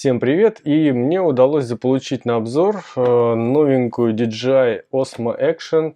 Всем привет! И мне удалось заполучить на обзор новенькую DJI Osmo Action.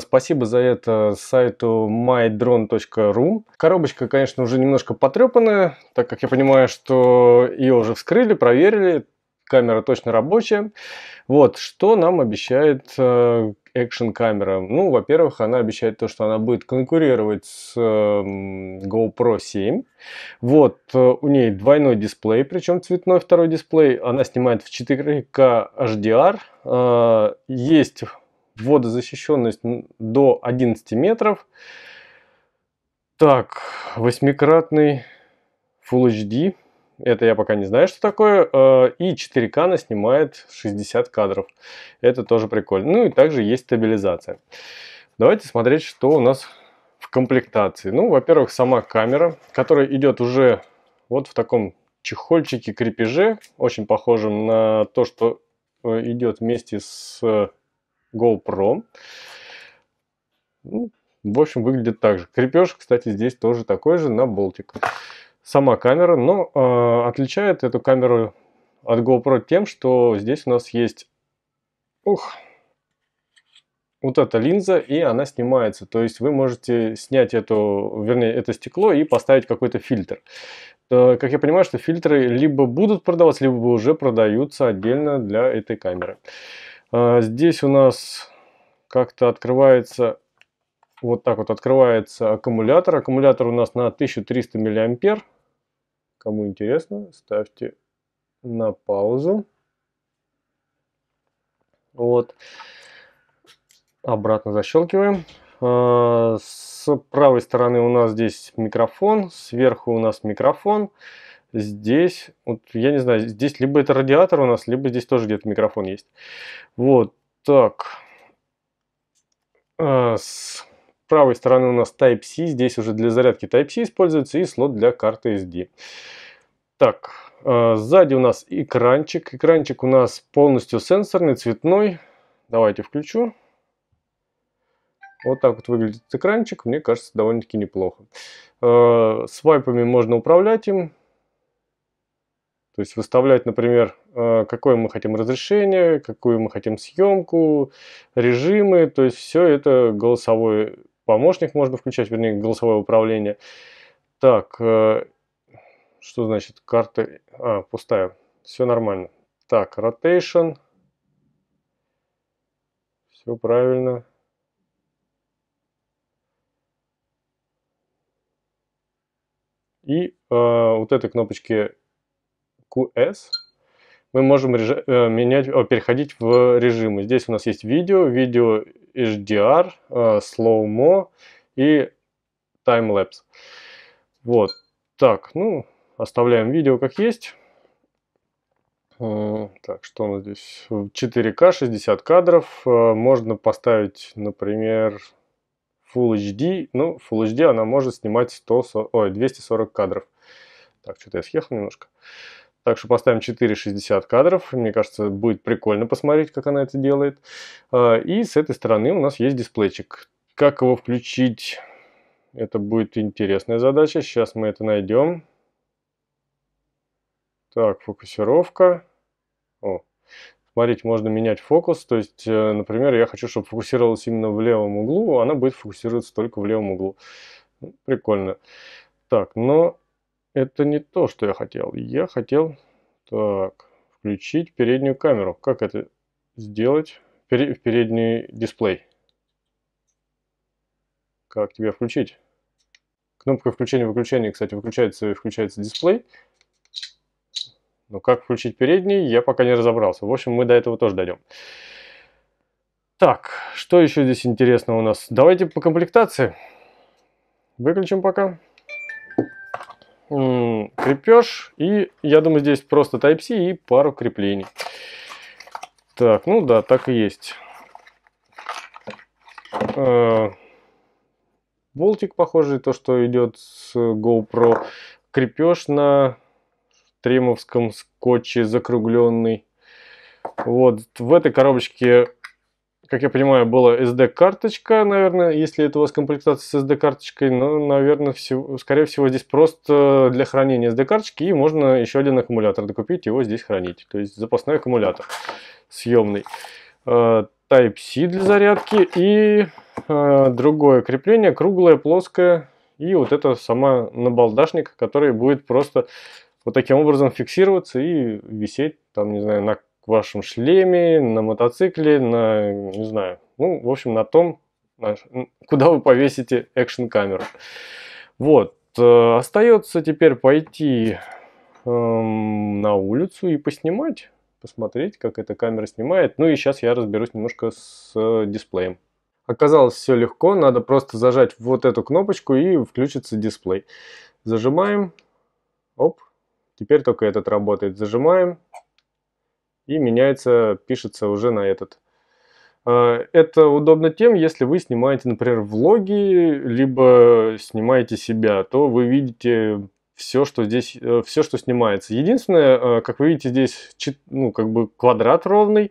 Спасибо за это сайту mydrone.ru. Коробочка, конечно, уже немножко потрепанная, так как я понимаю, что ее уже вскрыли, проверили. Камера точно рабочая. Вот, что нам обещает Action камера? Ну, во-первых, она обещает то, что она будет конкурировать с GoPro 7. Вот, у ней двойной дисплей, причем цветной второй дисплей. Она снимает в 4К HDR. Есть водозащищенность до 11 метров. Так, 8-кратный Full HD. Это я пока не знаю, что такое. И 4К она снимает 60 кадров. Это тоже прикольно. Ну и также есть стабилизация. Давайте смотреть, что у нас в комплектации. Ну, во-первых, сама камера, которая идет уже вот в таком чехольчике-крепеже. Очень похожем на то, что идет вместе с GoPro. Ну, в общем, выглядит так же. Крепеж, кстати, здесь тоже такой же на болтик. Сама камера, но отличает эту камеру от GoPro тем, что здесь у нас есть вот эта линза, и она снимается. То есть вы можете снять это стекло и поставить какой-то фильтр. Как я понимаю, что фильтры либо будут продаваться, либо уже продаются отдельно для этой камеры. Здесь у нас как-то открывается... Вот так вот открывается аккумулятор. Аккумулятор у нас на 1300 мА. Кому интересно, ставьте на паузу. Вот. Обратно защелкиваем. С правой стороны у нас здесь микрофон. Сверху у нас микрофон. Здесь, вот, я не знаю, здесь либо это радиатор у нас, либо здесь тоже где-то микрофон есть. Вот так. С правой стороны у нас Type-C, здесь уже для зарядки Type-C используется, и слот для карты SD. Так, сзади у нас экранчик. Экранчик у нас полностью сенсорный, цветной. Давайте включу. Вот так вот выглядит экранчик, мне кажется, довольно-таки неплохо. Свайпами можно управлять им. То есть выставлять, например, какое мы хотим разрешение, какую мы хотим съемку, режимы. То есть все это голосовой помощник можно включать, вернее, голосовое управление. Так, что значит карта? А, пустая. Все нормально. Так, rotation. Все правильно. И вот этой кнопочки QS мы можем переходить в режимы. Здесь у нас есть видео HDR, slow-mo и time-lapse. Вот так, ну, оставляем видео как есть. Так, что у нас здесь? 4К, 60 кадров. Можно поставить, например, Full HD. Ну, Full HD она может снимать 240 кадров. Так, что-то я съехал немножко. Так что поставим 4,60 кадров. Мне кажется, будет прикольно посмотреть, как она это делает. И с этой стороны у нас есть дисплейчик. Как его включить? Это будет интересная задача. Сейчас мы это найдем. Так, фокусировка. О, смотрите, можно менять фокус. То есть, например, я хочу, чтобы фокусировалась именно в левом углу. Она будет фокусироваться только в левом углу. Прикольно. Так, но... Это не то, что я хотел. Я хотел так, включить переднюю камеру. Как это сделать? Передний дисплей. Как тебя включить? Кнопка включения-выключения, кстати, выключается и включается дисплей. Но как включить передний, я пока не разобрался. В общем, мы до этого тоже дойдем. Так, что еще здесь интересного у нас? Давайте по комплектации. Выключим пока. Крепеж, и я думаю, здесь просто Type-C и пару креплений. Так, ну да, так и есть. Болтик похожий, то что идет с GoPro. Крепеж на тремовском скотче закругленный. Вот в этой коробочке как я понимаю, была SD-карточка, наверное, если это у вас комплектация с SD-карточкой, ну, наверное, скорее всего, здесь просто для хранения SD-карточки, и можно еще один аккумулятор докупить, его здесь хранить. То есть запасной аккумулятор съемный. Type-C для зарядки и другое крепление, круглое, плоское, и вот это сама набалдашник, который будет просто вот таким образом фиксироваться и висеть, там, не знаю, на вашем шлеме, на мотоцикле, на, не знаю, ну, в общем, на том, куда вы повесите экшн-камеру. Вот, остается теперь пойти на улицу и поснимать. Посмотреть, как эта камера снимает. Ну и сейчас я разберусь немножко с дисплеем. Оказалось, все легко. Надо просто зажать вот эту кнопочку, и включится дисплей. Зажимаем. Оп. Теперь только этот работает. Зажимаем. И меняется, пишется уже на этот. Это удобно тем, если вы снимаете, например, влоги, либо снимаете себя, то вы видите все, что здесь, все, что снимается. Единственное, как вы видите, здесь, ну, как бы квадрат ровный,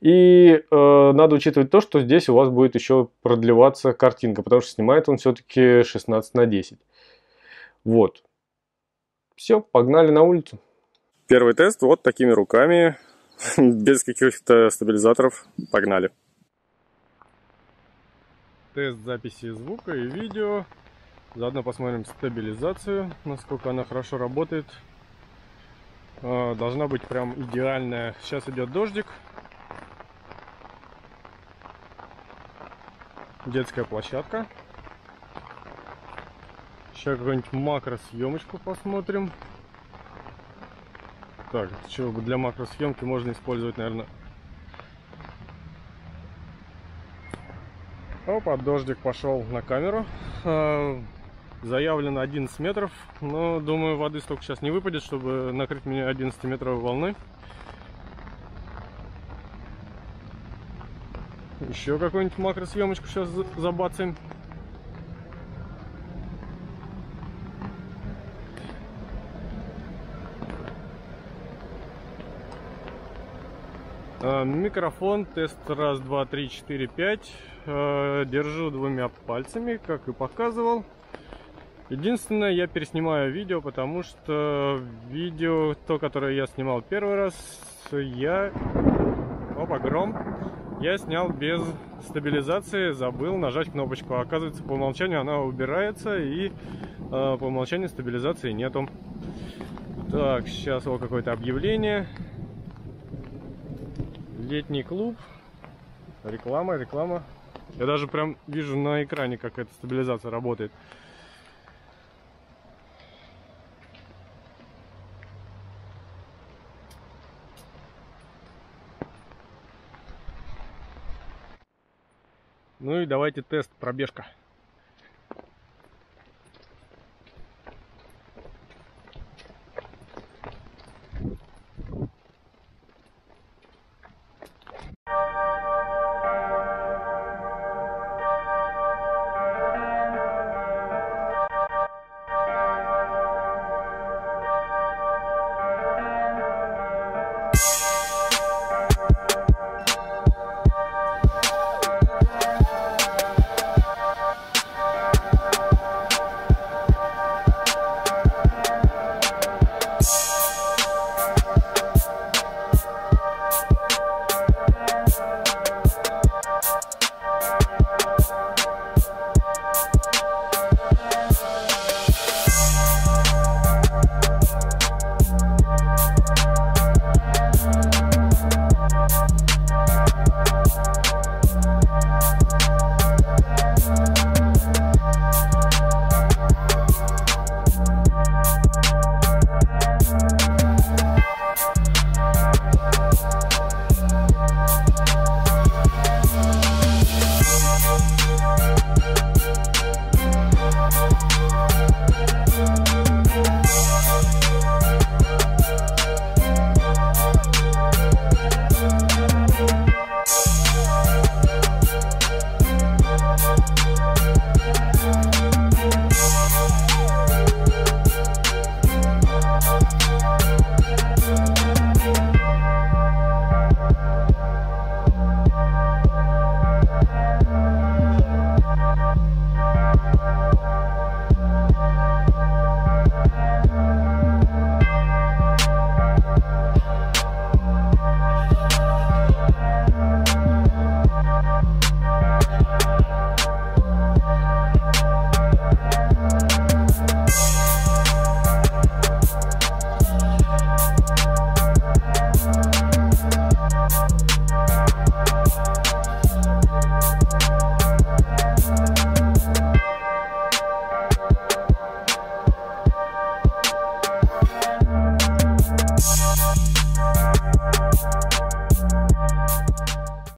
и надо учитывать то, что здесь у вас будет еще продлеваться картинка, потому что снимает он все-таки 16:10. Вот. Все, погнали на улицу. Первый тест вот такими руками, без каких-то стабилизаторов. Погнали. Тест записи звука и видео. Заодно посмотрим стабилизацию, насколько она хорошо работает. Должна быть прям идеальная. Сейчас идет дождик. Детская площадка. Сейчас какую-нибудь макросъемочку посмотрим. Так, для макросъемки можно использовать, наверное... Опа, дождик пошел на камеру. Заявлено 11 метров, но думаю, воды столько сейчас не выпадет, чтобы накрыть меня 11-метровой волной. Еще какую-нибудь макросъемочку сейчас забацаем. Микрофон, тест 1, 2, 3, 4, 5. Держу двумя пальцами, как и показывал. Единственное, я переснимаю видео, потому что видео, то, которое я снимал первый раз, я... Опа, гром! Я снял без стабилизации, забыл нажать кнопочку. Оказывается, по умолчанию она убирается, и по умолчанию стабилизации нету. Так, сейчас вот какое-то объявление. Летний клуб. Реклама, реклама. Я даже прям вижу на экране, как эта стабилизация работает. Ну и давайте тест, пробежка.